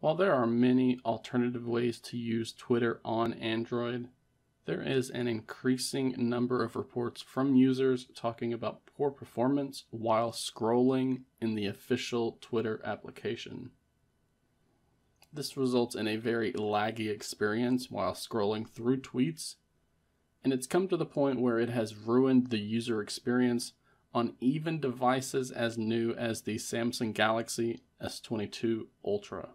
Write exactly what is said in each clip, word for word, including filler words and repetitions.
While there are many alternative ways to use Twitter on Android, there is an increasing number of reports from users talking about poor performance while scrolling in the official Twitter application. This results in a very laggy experience while scrolling through tweets, and it's come to the point where it has ruined the user experience on even devices as new as the Samsung Galaxy S twenty-two Ultra.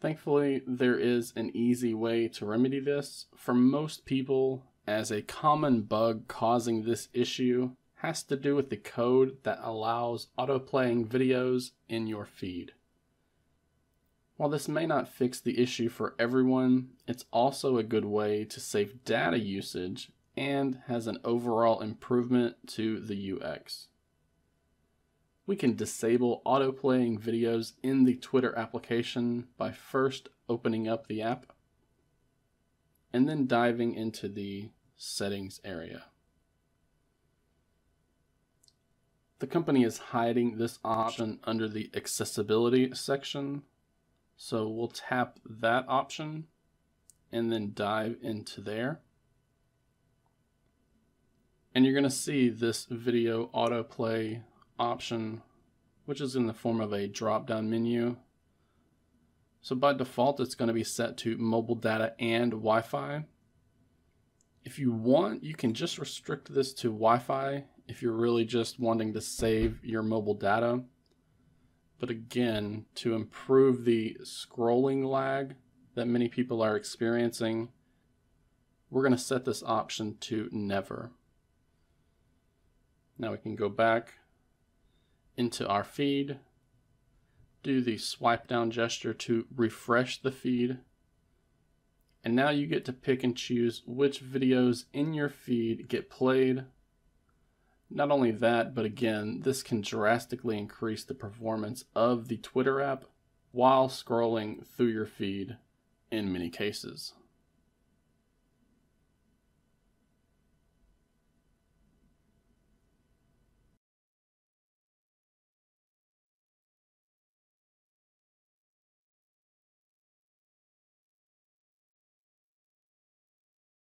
Thankfully, there is an easy way to remedy this. For most people, as a common bug causing this issue has to do with the code that allows auto-playing videos in your feed. While this may not fix the issue for everyone, it's also a good way to save data usage and has an overall improvement to the U X. We can disable auto-playing videos in the Twitter application by first opening up the app and then diving into the settings area. The company is hiding this option under the accessibility section, so we'll tap that option and then dive into there. And you're going to see this video autoplay option, which is in the form of a drop-down menu. So by default, it's going to be set to mobile data and Wi-Fi. If you want, you can just restrict this to Wi-Fi if you're really just wanting to save your mobile data. But again, to improve the scrolling lag that many people are experiencing, we're going to set this option to never. Now we can go back into our feed, do the swipe down gesture to refresh the feed, and now you get to pick and choose which videos in your feed get played. Not only that, but again, this can drastically increase the performance of the Twitter app while scrolling through your feed in many cases.